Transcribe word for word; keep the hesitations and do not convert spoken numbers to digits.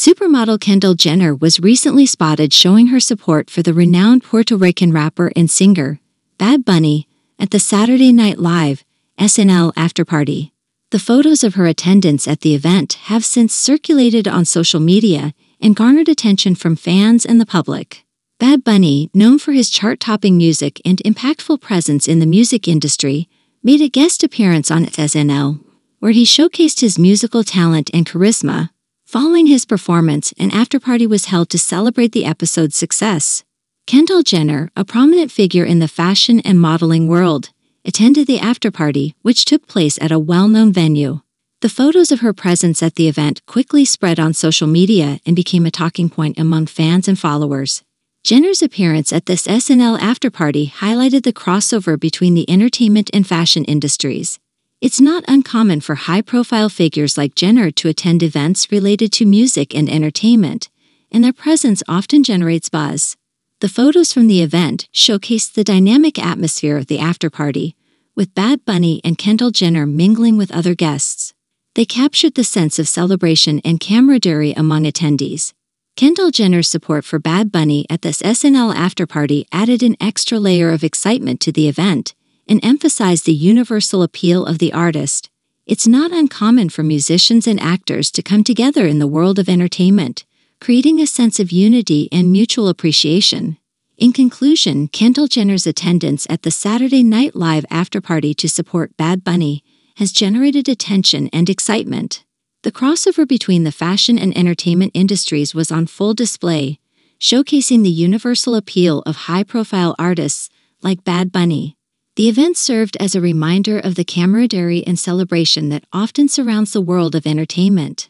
Supermodel Kendall Jenner was recently spotted showing her support for the renowned Puerto Rican rapper and singer, Bad Bunny, at the Saturday Night Live S N L afterparty. The photos of her attendance at the event have since circulated on social media and garnered attention from fans and the public. Bad Bunny, known for his chart-topping music and impactful presence in the music industry, made a guest appearance on S N L, where he showcased his musical talent and charisma. Following his performance, an afterparty was held to celebrate the episode's success. Kendall Jenner, a prominent figure in the fashion and modeling world, attended the afterparty, which took place at a well-known venue. The photos of her presence at the event quickly spread on social media and became a talking point among fans and followers. Jenner's appearance at this S N L afterparty highlighted the crossover between the entertainment and fashion industries. It's not uncommon for high-profile figures like Jenner to attend events related to music and entertainment, and their presence often generates buzz. The photos from the event showcased the dynamic atmosphere of the afterparty, with Bad Bunny and Kendall Jenner mingling with other guests. They captured the sense of celebration and camaraderie among attendees. Kendall Jenner's support for Bad Bunny at this S N L afterparty added an extra layer of excitement to the event and emphasized the universal appeal of the artist. It's not uncommon for musicians and actors to come together in the world of entertainment, creating a sense of unity and mutual appreciation. In conclusion, Kendall Jenner's attendance at the Saturday Night Live afterparty to support Bad Bunny has generated attention and excitement. The crossover between the fashion and entertainment industries was on full display, showcasing the universal appeal of high-profile artists like Bad Bunny. The event served as a reminder of the camaraderie and celebration that often surrounds the world of entertainment.